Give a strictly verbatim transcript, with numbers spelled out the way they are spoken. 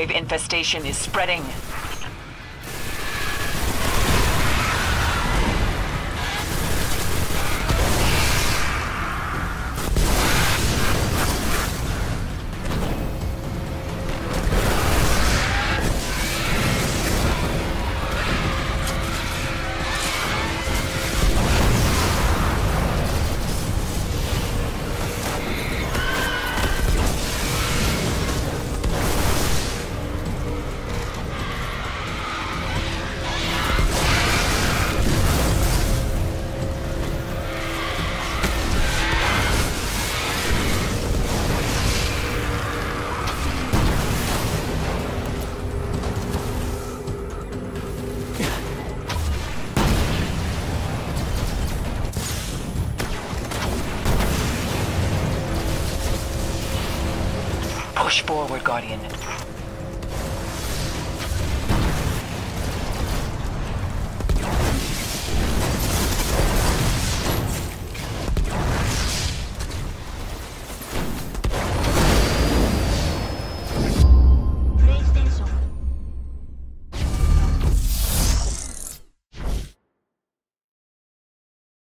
Hive infestation is spreading. Push forward, Guardian.